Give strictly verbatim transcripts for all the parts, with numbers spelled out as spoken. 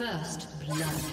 First blood.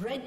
Red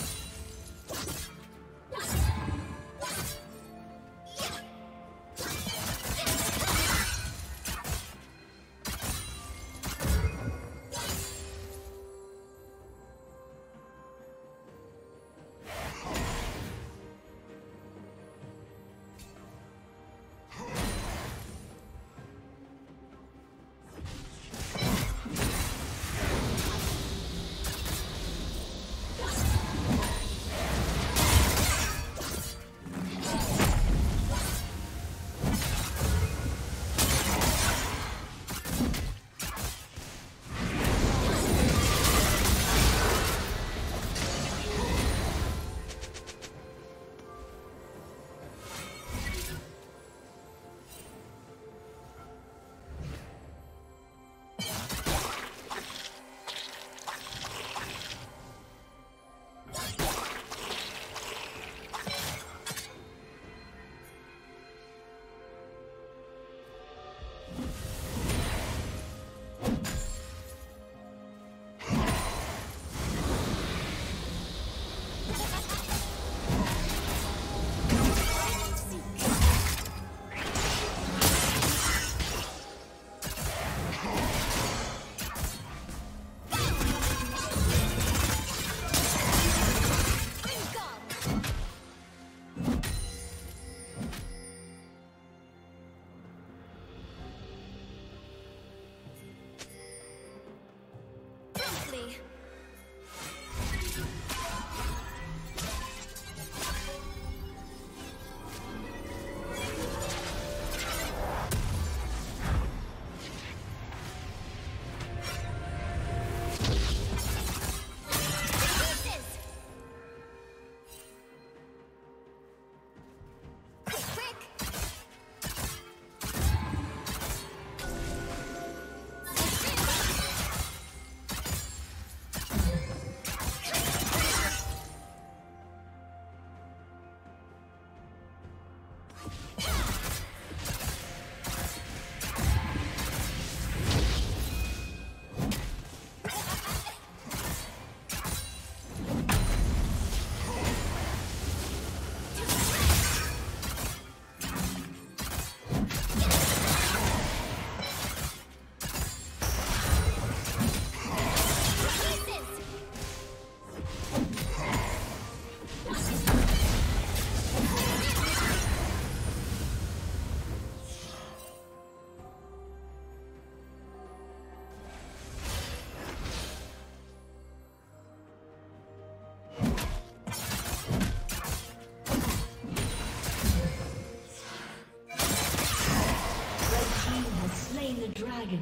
Dragon.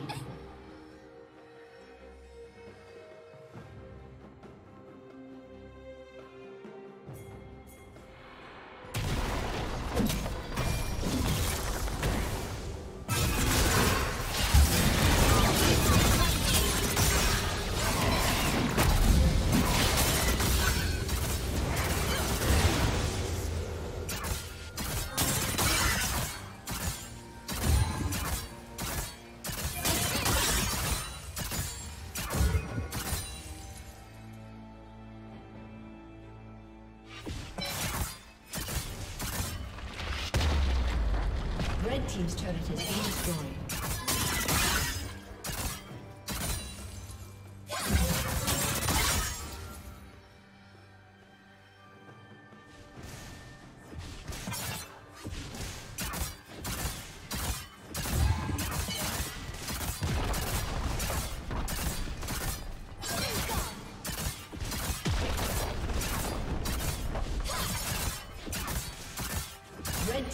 Red team's turret has been destroyed.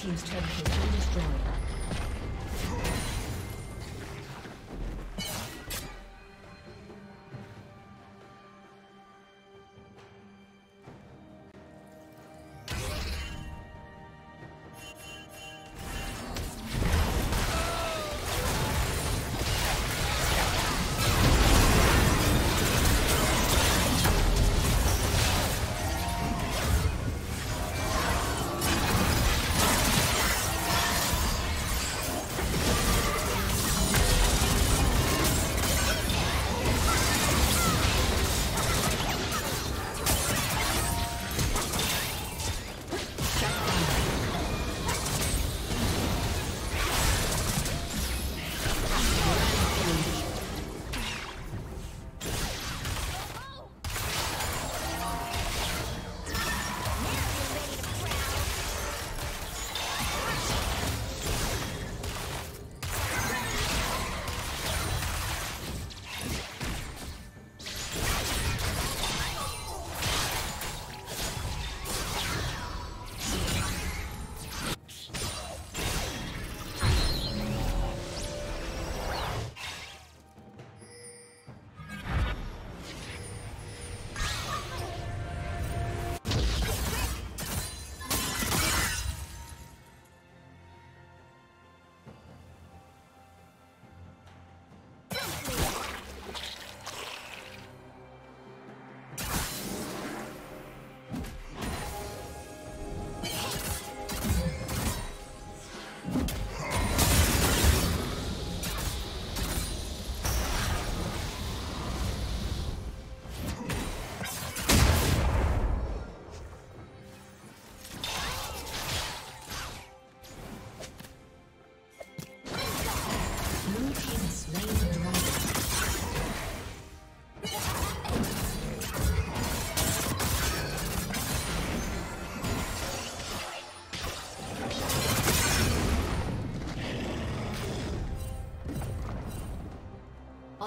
Team's turret has been destroyed.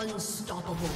Unstoppable.